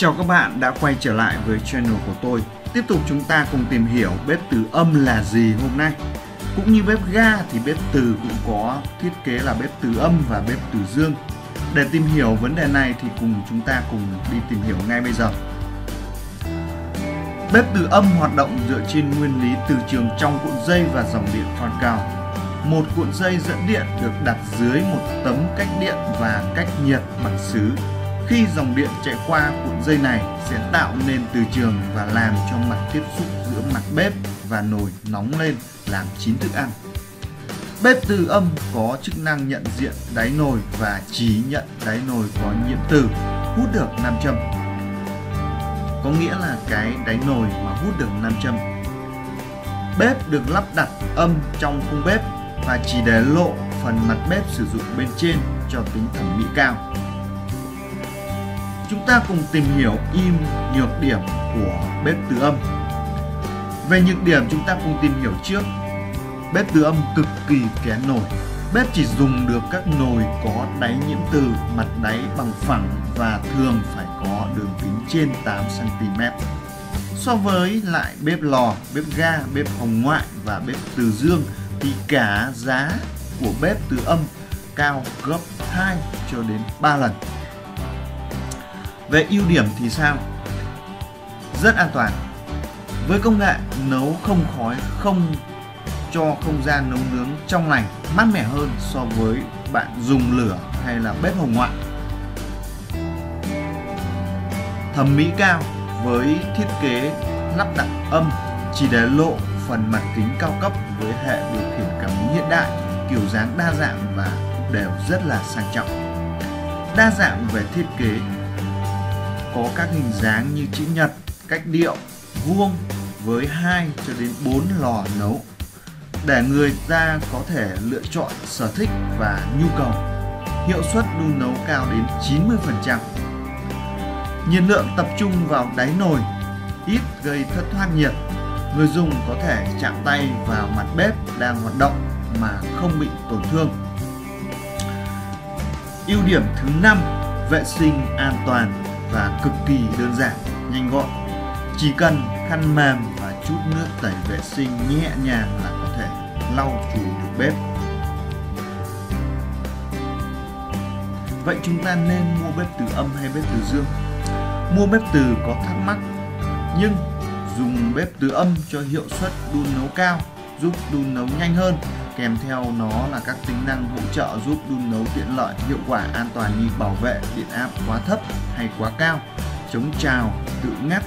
Chào các bạn đã quay trở lại với channel của tôi. Tiếp tục chúng ta cùng tìm hiểu bếp từ âm là gì hôm nay. Cũng như bếp ga thì bếp từ cũng có thiết kế là bếp từ âm và bếp từ dương. Để tìm hiểu vấn đề này thì chúng ta cùng đi tìm hiểu ngay bây giờ. Bếp từ âm hoạt động dựa trên nguyên lý từ trường trong cuộn dây và dòng điện thoát cao. Một cuộn dây dẫn điện được đặt dưới một tấm cách điện và cách nhiệt bằng sứ. Khi dòng điện chạy qua cuộn dây này sẽ tạo nên từ trường và làm cho mặt tiếp xúc giữa mặt bếp và nồi nóng lên làm chín thức ăn. Bếp từ âm có chức năng nhận diện đáy nồi và chỉ nhận đáy nồi có nhiễm từ, hút được nam châm. Có nghĩa là cái đáy nồi mà hút được nam châm. Bếp được lắp đặt âm trong khung bếp và chỉ để lộ phần mặt bếp sử dụng bên trên cho tính thẩm mỹ cao. Chúng ta cùng tìm hiểu nhược điểm của bếp từ âm. Về nhược điểm chúng ta cùng tìm hiểu trước. Bếp từ âm cực kỳ kén nồi. Bếp chỉ dùng được các nồi có đáy nhiễm từ, mặt đáy bằng phẳng và thường phải có đường kính trên 8 cm. So với lại bếp lò, bếp ga, bếp hồng ngoại và bếp từ dương thì cả giá của bếp từ âm cao gấp 2 cho đến 3 lần. Về ưu điểm thì sao? Rất an toàn. Với công nghệ nấu không khói, không cho không gian nấu nướng trong lành, mát mẻ hơn so với bạn dùng lửa hay là bếp hồng ngoại. Thẩm mỹ cao với thiết kế lắp đặt âm chỉ để lộ phần mặt kính cao cấp với hệ điều khiển cảm ứng hiện đại, kiểu dáng đa dạng và đều rất là sang trọng. Đa dạng về thiết kế, có các hình dáng như chữ nhật, cách điệu, vuông với 2 cho đến 4 lò nấu để người ta có thể lựa chọn sở thích và nhu cầu. Hiệu suất đun nấu cao đến 90%. Nhiệt lượng tập trung vào đáy nồi, ít gây thất thoát nhiệt. Người dùng có thể chạm tay vào mặt bếp đang hoạt động mà không bị tổn thương. Ưu điểm thứ 5, vệ sinh an toàn và cực kỳ đơn giản, nhanh gọn. Chỉ cần khăn mềm và chút nước tẩy vệ sinh nhẹ nhàng là có thể lau chùi được bếp. Vậy chúng ta nên mua bếp từ âm hay bếp từ dương? Mua bếp từ có thắc mắc, nhưng dùng bếp từ âm cho hiệu suất đun nấu cao, giúp đun nấu nhanh hơn, kèm theo nó là các tính năng hỗ trợ giúp đun nấu tiện lợi, hiệu quả, an toàn như bảo vệ điện áp quá thấp hay quá cao, chống trào, tự ngắt.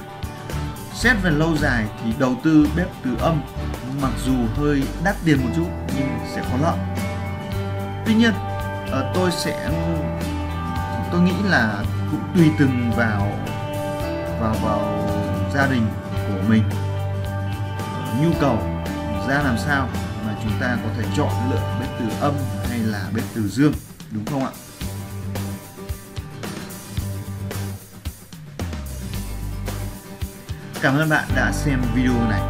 Xét về lâu dài thì đầu tư bếp từ âm mặc dù hơi đắt tiền một chút nhưng sẽ có lợi. Tuy nhiên tôi nghĩ là cũng tùy từng vào gia đình của mình, nhu cầu ra làm sao mà chúng ta có thể chọn lựa bếp từ âm hay là bếp từ dương, đúng không ạ? Cảm ơn bạn đã xem video này.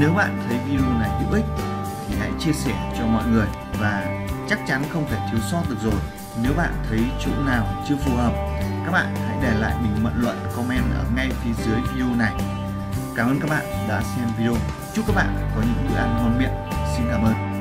Nếu bạn thấy video này hữu ích thì hãy chia sẻ cho mọi người, và chắc chắn không thể thiếu sót được rồi. Nếu bạn thấy chỗ nào chưa phù hợp, các bạn hãy để lại bình luận, comment ở ngay phía dưới video này. Cảm ơn các bạn đã xem video. Chúc các bạn có những bữa ăn ngon miệng. Xin cảm ơn.